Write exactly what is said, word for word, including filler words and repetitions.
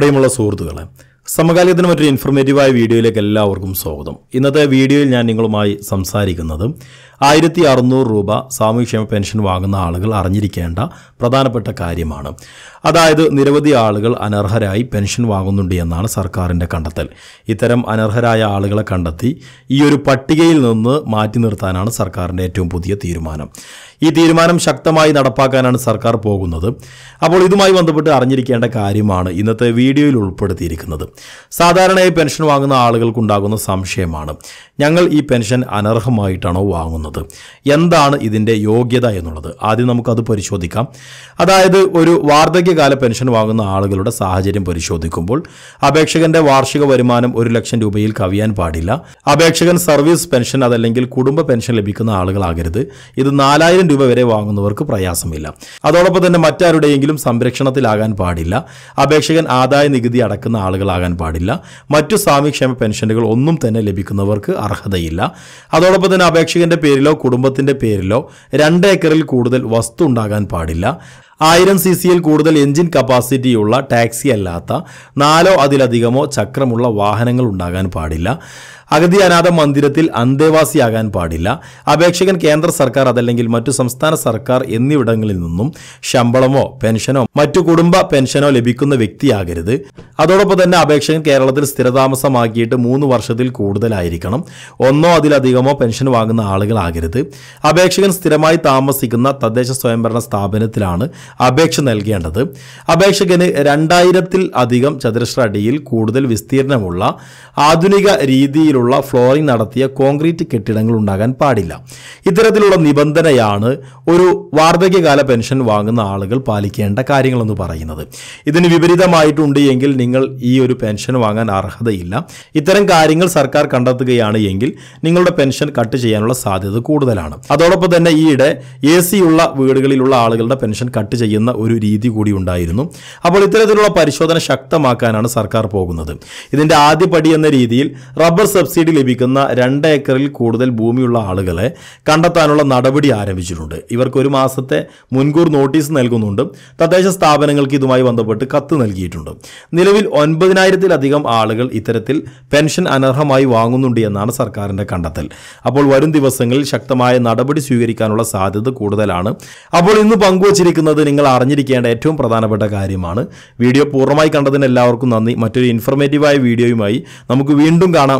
പ്രിയമുള്ള സുഹൃത്തുക്കളെ, സമകാലികത്തിന് മറ്റൊരു ഇൻഫോർമേറ്റീവായ വീഡിയോയിലേക്ക് എല്ലാവർക്കും സ്വാഗതം. ഇന്നത്തെ വീഡിയോയിൽ ഞാൻ നിങ്ങളുമായി സംസാരിക്കുന്നത് ആയിരത്തി അറുന്നൂറ് രൂപ സാമൂഹ്യക്ഷേമ പെൻഷൻ വാങ്ങുന്ന ആളുകൾ അറിഞ്ഞിരിക്കേണ്ട പ്രധാനപ്പെട്ട കാര്യമാണ്. അതായത് നിരവധി ആളുകൾ അനർഹരായി പെൻഷൻ വാങ്ങുന്നുണ്ട് എന്നാണ് സർക്കാരിൻ്റെ കണ്ടെത്തൽ. ഇത്തരം അനർഹരായ ആളുകളെ കണ്ടെത്തി ഈ ഒരു പട്ടികയിൽ നിന്ന് മാറ്റി നിർത്താനാണ് സർക്കാരിൻ്റെ ഏറ്റവും പുതിയ തീരുമാനം. ഈ തീരുമാനം ശക്തമായി നടപ്പാക്കാനാണ് സർക്കാർ പോകുന്നത്. അപ്പോൾ ഇതുമായി ബന്ധപ്പെട്ട് അറിഞ്ഞിരിക്കേണ്ട കാര്യമാണ് ഇന്നത്തെ വീഡിയോയിൽ ഉൾപ്പെടുത്തിയിരിക്കുന്നത്. സാധാരണയായി പെൻഷൻ വാങ്ങുന്ന ആളുകൾക്കുണ്ടാകുന്ന സംശയമാണ്, ഞങ്ങൾ ഈ പെൻഷൻ അനർഹമായിട്ടാണോ വാങ്ങുന്നത്, എന്താണ് ഇതിൻ്റെ യോഗ്യത എന്നുള്ളത്. ആദ്യം നമുക്കത് പരിശോധിക്കാം. അതായത് ഒരു വാർദ്ധക്യകാല പെൻഷൻ വാങ്ങുന്ന ആളുകളുടെ സാഹചര്യം പരിശോധിക്കുമ്പോൾ അപേക്ഷകൻ്റെ വാർഷിക വരുമാനം ഒരു ലക്ഷം രൂപയിൽ കവിയാൻ പാടില്ല. അപേക്ഷകൻ സർവീസ് പെൻഷൻ അതല്ലെങ്കിൽ കുടുംബ പെൻഷൻ ലഭിക്കുന്ന ആളുകളാകരുത്. ഇത് നാലായിരം രൂപ വരെ വാങ്ങുന്നവർക്ക് പ്രയാസമില്ല. അതോടൊപ്പം തന്നെ മറ്റാരുടെയെങ്കിലും സംരക്ഷണത്തിലാകാൻ പാടില്ല. അപേക്ഷകൻ ആദായ നികുതി അടക്കുന്ന ആളുകളാകാൻ പാടില്ല. മറ്റു സാമൂഹ്യക്ഷേമ പെൻഷനുകൾ ഒന്നും തന്നെ ലഭിക്കുന്നവർക്ക് അർഹതയില്ല. അതോടൊപ്പം തന്നെ അപേക്ഷകന്റെ പേരിലോ കുടുംബത്തിന്റെ പേരിലോ രണ്ട് ഏക്കറിൽ കൂടുതൽ വസ്തു ഉണ്ടാകാൻ പാടില്ല. ആയിരം സി സിയിൽ കൂടുതൽ എഞ്ചിൻ കപ്പാസിറ്റിയുള്ള ടാക്സി അല്ലാത്ത നാലോ അതിലധികമോ ചക്രമുള്ള വാഹനങ്ങൾ ഉണ്ടാകാൻ പാടില്ല. അഗതി അനാഥ മന്ദിരത്തിൽ അന്തേവാസിയാകാൻ പാടില്ല. അപേക്ഷകൻ കേന്ദ്ര സർക്കാർ അതല്ലെങ്കിൽ മറ്റു സംസ്ഥാന സർക്കാർ എന്നിവിടങ്ങളിൽ നിന്നും ശമ്പളമോ പെൻഷനോ മറ്റു കുടുംബ പെൻഷനോ ലഭിക്കുന്ന വ്യക്തിയാകരുത്. അതോടൊപ്പം തന്നെ അപേക്ഷകൻ കേരളത്തിൽ സ്ഥിരതാമസമാക്കിയിട്ട് മൂന്ന് വർഷത്തിൽ കൂടുതലായിരിക്കണം. ഒന്നോ അതിലധികമോ പെൻഷൻ വാങ്ങുന്ന ആളുകളാകരുത്. അപേക്ഷകൻ സ്ഥിരമായി താമസിക്കുന്ന തദ്ദേശ സ്വയംഭരണ സ്ഥാപനത്തിലാണ് അപേക്ഷ നൽകേണ്ടത്. അപേക്ഷകന് രണ്ടായിരത്തിൽ അധികം ചതുരശ്ര അടിയിൽ കൂടുതൽ വിസ്തീർണമുള്ള ആധുനിക രീതിയിലുള്ള ഫ്ലോറിംഗ് നടത്തിയ കോൺക്രീറ്റ് കെട്ടിടങ്ങൾ ഉണ്ടാകാൻ പാടില്ല. ഇത്തരത്തിലുള്ള നിബന്ധനയാണ് ഒരു വാർദ്ധക്യകാല പെൻഷൻ വാങ്ങുന്ന ആളുകൾ പാലിക്കേണ്ട കാര്യങ്ങളെന്ന് പറയുന്നത്. ഇതിന് വിപരീതമായിട്ടുണ്ട് എങ്കിൽ നിങ്ങൾ ഈ ഒരു പെൻഷൻ വാങ്ങാൻ അർഹതയില്ല. ഇത്തരം കാര്യങ്ങൾ സർക്കാർ കണ്ടെത്തുകയാണ് എങ്കിൽ നിങ്ങളുടെ പെൻഷൻ കട്ട് ചെയ്യാനുള്ള സാധ്യത കൂടുതലാണ്. അതോടൊപ്പം തന്നെ ഈയിടെ എ സി ഉള്ള വീടുകളിലുള്ള ആളുകളുടെ പെൻഷൻ കട്ട് ചെയ്യുന്ന ഒരു രീതി കൂടി ഉണ്ടായിരുന്നു. അപ്പോൾ ഇത്തരത്തിലുള്ള പരിശോധന ശക്തമാക്കാനാണ് സർക്കാർ പോകുന്നത്. ഇതിൻ്റെ ആദ്യപടി എന്ന രീതിയിൽ റബ്ബർ സബ്സിഡി ലഭിക്കുന്ന രണ്ട് ഏക്കറിൽ കൂടുതൽ ഭൂമിയുള്ള ആളുകളെ കണ്ടെത്താനുള്ള നടപടി ആരംഭിച്ചിട്ടുണ്ട്. ഇവർക്ക് ഒരു മാസത്തെ മുൻകൂർ നോട്ടീസ് നൽകുന്നുണ്ട്. തദ്ദേശ സ്ഥാപനങ്ങൾക്ക് ഇതുമായി ബന്ധപ്പെട്ട് കത്ത് നൽകിയിട്ടുണ്ട്. നിലവിൽ ഒൻപതിനായിരത്തിലധികം ആളുകൾ ഇത്തരത്തിൽ പെൻഷൻ അനർഹമായി വാങ്ങുന്നുണ്ട് എന്നാണ് സർക്കാരിൻ്റെ കണ്ടെത്തൽ. അപ്പോൾ വരും ദിവസങ്ങളിൽ ശക്തമായ നടപടി സ്വീകരിക്കാനുള്ള സാധ്യത കൂടുതലാണ്. അപ്പോൾ ഇന്ന് പങ്കുവച്ചിരിക്കുന്ന നിങ്ങൾ അറിഞ്ഞിരിക്കേണ്ട ഏറ്റവും പ്രധാനപ്പെട്ട കാര്യമാണ്. വീഡിയോ പൂർണ്ണമായി കണ്ടതിന് എല്ലാവർക്കും നന്ദി. മറ്റൊരു ഇൻഫോർമേറ്റീവായ വീഡിയോയുമായി നമുക്ക് വീണ്ടും കാണാം.